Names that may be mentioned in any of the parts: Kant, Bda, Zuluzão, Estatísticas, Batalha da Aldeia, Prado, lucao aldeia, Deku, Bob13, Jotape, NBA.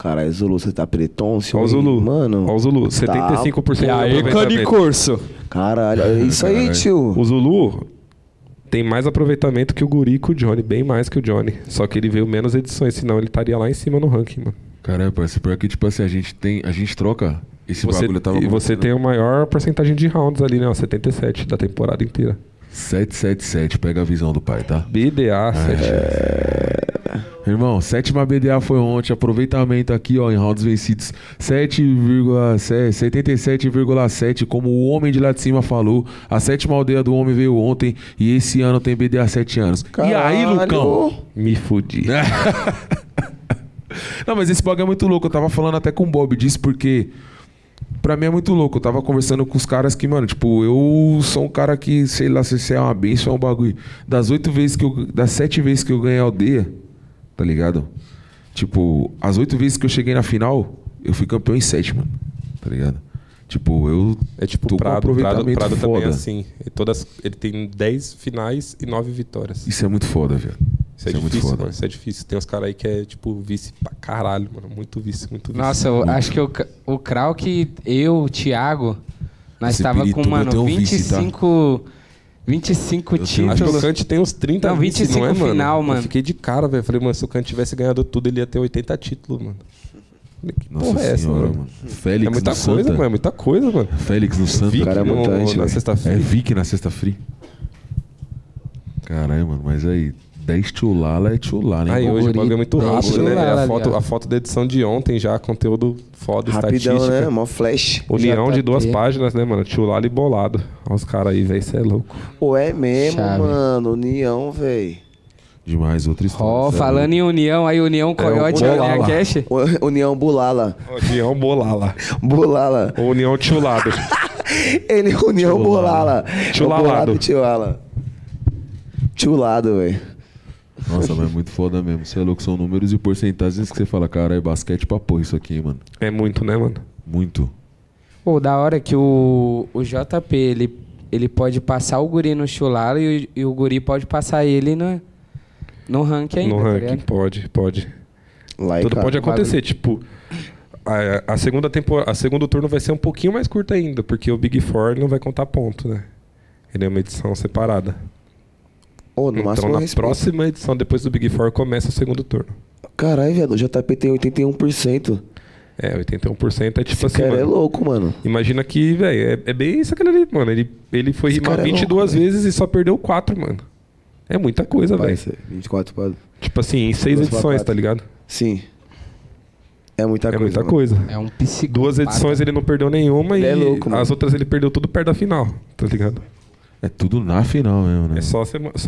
Caralho, Zulu, você tá pretoncio? Ó o Zulu. Mano. Ó o Zulu. 75%. Tá... Aê, Canicorso. Caralho, é isso aí, caralho. Tio. O Zulu tem mais aproveitamento que o Guri e que o Johnny. Bem mais que o Johnny. Só que ele veio menos edições, senão ele estaria lá em cima no ranking, mano. Caralho, parece que, tipo assim, a gente troca esse bagulho. E você tem o maior porcentagem de rounds ali, né? Ó, 77 da temporada inteira. 777, pega a visão do pai, tá? BDA 7. Irmão, sétima BDA foi ontem, aproveitamento aqui, ó, em rounds vencidos 77,7, como o homem de lá de cima falou, a sétima aldeia do homem veio ontem e esse ano tem BDA 7 anos. Caralho. E aí, Lucão? Me fudi. Não, mas esse bagulho é muito louco, eu tava falando até com o Bob disso, porque... Pra mim é muito louco, eu tava conversando com os caras que, mano, tipo, eu sou um cara que, sei lá, se é uma benção, é um bagulho. Das 7 vezes que eu ganhei a aldeia, tá ligado? Tipo, as 8 vezes que eu cheguei na final, eu fui campeão em 7, mano, tá ligado? Tipo, eu é tipo tô Prado, com um aproveitamento Prado foda. Também é assim, ele tem 10 finais e 9 vitórias. Isso é muito foda, velho. Isso é difícil, muito foda, mano. Isso é difícil. Tem uns caras aí que é, tipo, vice pra caralho, mano. Muito vice, muito vice. Nossa, eu acho que o Krauk, o Thiago, nós estávamos com, mano, 25... Vice, tá? 25 títulos. Acho que o Kant tem uns 30 não, 25 vice, não é, mano? Final, mano. Eu fiquei de cara, velho. Falei, mano, se o Kant tivesse ganhado tudo, ele ia ter 80 títulos, mano. Que nossa porra é essa, mano? Félix é muita coisa, Santa. Mano. É muita coisa, mano. Félix no Santa. Vic, cara, é mutante, na sexta-feira. É Vic na sexta-feira. Caralho, mano, mas aí... 10 tchulala é tchulala, hein? Aí hoje o bagulho é muito rápido, né? A foto da edição de ontem já, conteúdo foda, rapidão, estatística. Né? Mó flash. União de 2 páginas, né, mano? Tchulala e bolado. Olha os caras aí, velho, isso é louco. Pô, é mesmo, chave. Mano. União, velho. Demais, outra história. Ó, falando em união, aí União Coyote, União Cash. União Bulala. União Bolala. Bulala. União Tchulado. Ele, União Bulala. Tchulalado. Tchulado, velho. Nossa, mas é muito foda mesmo. Você é louco, são números e porcentagens que você fala, cara, é basquete pra porra isso aqui, hein, mano. É muito, né, mano? Muito. Pô, da hora que o JP, ele pode passar o guri no chulala e o guri pode passar ele no ranking ainda. No ranking, tá, pode. Like tudo pode acontecer, bagulho. Tipo... A segundo turno vai ser um pouquinho mais curta ainda, porque o Big Four não vai contar ponto, né? Ele é uma edição separada. Oh, no então, na próxima edição, depois do Big Four, começa o segundo turno. Caralho, velho, o JP tem 81%. É, 81% é tipo esse assim, cara, mano, é louco, mano. Imagina que, velho, é bem isso aquele ali, mano. Ele foi rimar 22 vezes e só perdeu 4, mano. É muita coisa, velho. 24, quase. Tipo assim, em 6 edições, tá ligado? Sim. É muita coisa. É muita coisa. É um psicopata. 2 edições ele não perdeu nenhuma e as outras ele perdeu tudo perto da final, tá ligado? É tudo na final mesmo, né? É só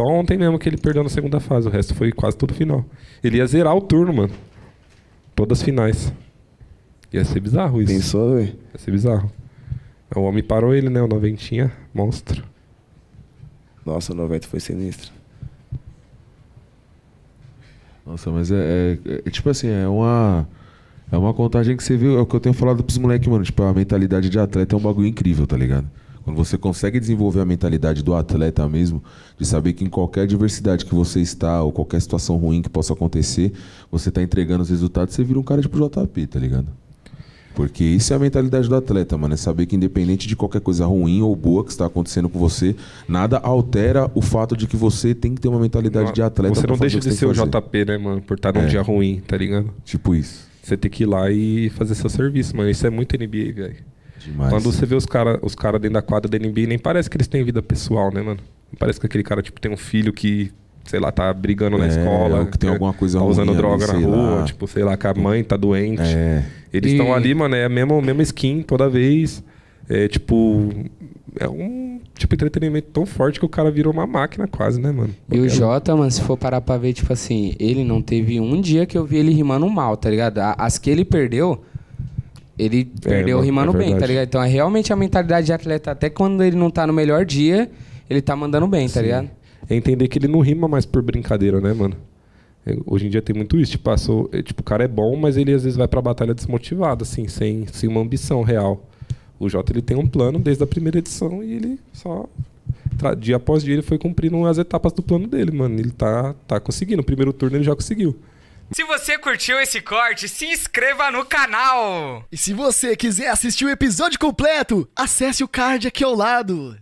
ontem mesmo que ele perdeu na segunda fase. O resto foi quase tudo final. Ele ia zerar o turno, mano. Todas as finais. Ia ser bizarro isso. Pensou, velho? Ia ser bizarro. O homem parou ele, né? O 90, monstro. Nossa, o 90 foi sinistro. Nossa, mas é tipo assim, é uma contagem que você viu. É o que eu tenho falado pros moleques, mano. Tipo, a mentalidade de atleta é um bagulho incrível, tá ligado? Quando você consegue desenvolver a mentalidade do atleta mesmo, de saber que em qualquer adversidade que você está, ou qualquer situação ruim que possa acontecer, você está entregando os resultados, você vira um cara tipo JP, tá ligado? Porque isso é a mentalidade do atleta, mano. É saber que independente de qualquer coisa ruim ou boa que está acontecendo com você, nada altera o fato de que você tem que ter uma mentalidade de atleta. Você não deixa de ser o JP, né, mano? Por estar num dia ruim, tá ligado? Tipo isso. Você tem que ir lá e fazer seu serviço, mano. Isso é muito NBA, velho. Demais. Quando você vê os cara dentro da quadra da NBA, nem parece que eles têm vida pessoal, né, mano? Não parece que aquele cara, tipo, tem um filho que, sei lá, tá brigando na escola. Ou que tem alguma coisa tá usando droga ali, na rua, lá. Tipo, sei lá, que a mãe tá doente. É. Eles estão ali, mano, é a mesma skin toda vez. É, tipo... É um tipo entretenimento tão forte que o cara virou uma máquina quase, né, mano? E o Jota, mano, se for parar pra ver, tipo assim, ele não teve um dia que eu vi ele rimando mal, tá ligado? As que ele perdeu... Ele perdeu rimando bem, tá ligado? Então é realmente a mentalidade de atleta. Até quando ele não tá no melhor dia, ele tá mandando bem, tá ligado? É entender que ele não rima mais por brincadeira, né, mano? Hoje em dia tem muito isso. Tipo, o cara é bom, mas ele às vezes vai pra batalha desmotivado, assim, sem uma ambição real. O Jota, ele tem um plano desde a primeira edição e ele só... Dia após dia ele foi cumprindo as etapas do plano dele, mano. Ele tá conseguindo. No primeiro turno ele já conseguiu. Se você curtiu esse corte, se inscreva no canal! E se você quiser assistir o episódio completo, acesse o card aqui ao lado.